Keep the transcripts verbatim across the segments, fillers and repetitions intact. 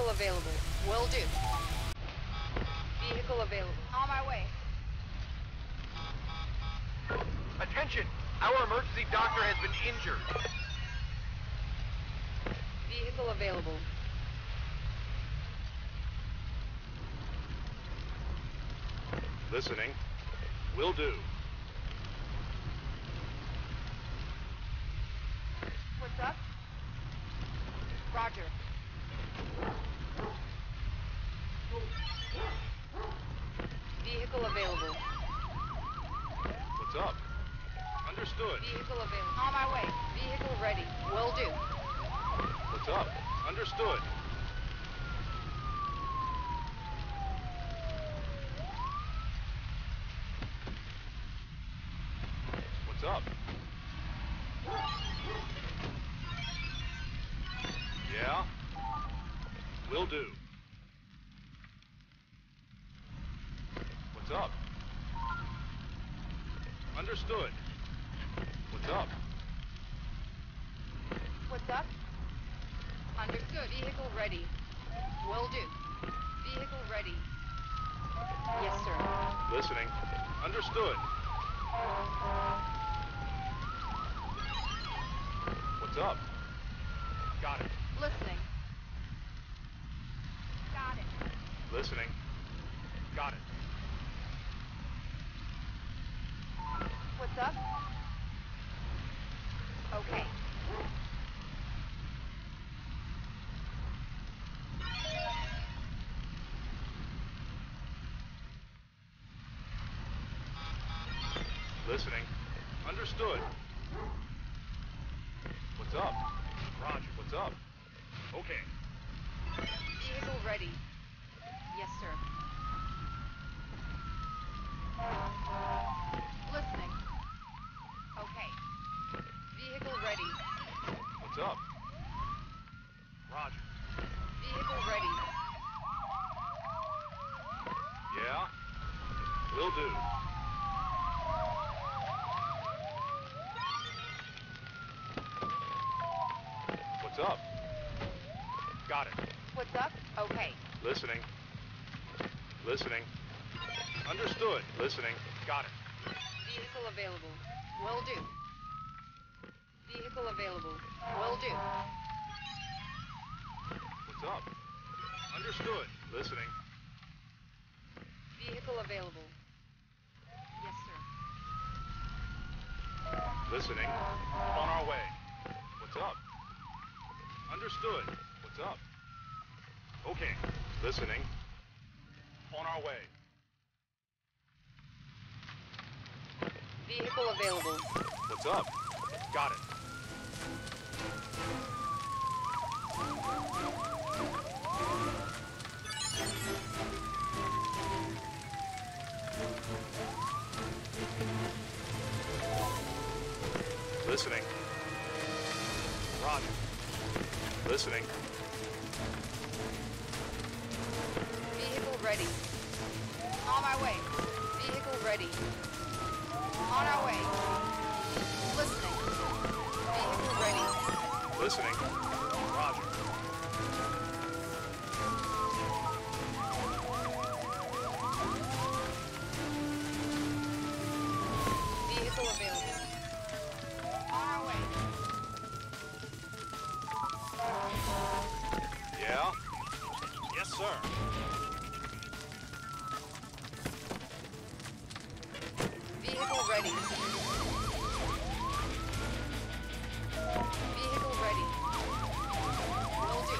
Vehicle available. Will do. Vehicle available. On my way. Attention! Our emergency doctor has been injured. Vehicle available. Listening. Will do. What's up? Roger. Vehicle available. What's up? Understood. Vehicle available. On my way. Vehicle ready. Will do. What's up? Understood. What's up? Yeah? Will do. What's up? Understood. What's up? What's up? Understood. Vehicle ready. Will do. Vehicle ready. Yes, sir. Listening. Understood. What's up? Got it. Listening. Got it. Listening. Got it. What's up? Okay. Listening. Understood. What's up? Roger, what's up? Okay. Vehicle ready. Yes, sir. Listening. Okay. Vehicle ready. What's up? Roger. Vehicle ready. Yeah? Will do. What's up? Got it. What's up? Okay. Listening. Listening. Understood. Listening. Got it. Vehicle available. Will do. Vehicle available. Will do. What's up? Understood. Listening. Vehicle available. Yes, sir. Listening. On our way. What's up? Understood. What's up? Okay. Listening. On our way. Vehicle available. What's up? Got it. Listening. Roger. Listening. Vehicle ready. On my way. Vehicle ready. On our way. Listening. Vehicle ready. Listening. Roger. Vehicle available. On our way. Yeah? Yes, sir. Vehicle ready. Vehicle ready. Will do.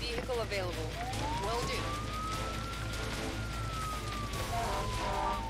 Vehicle available. Will do.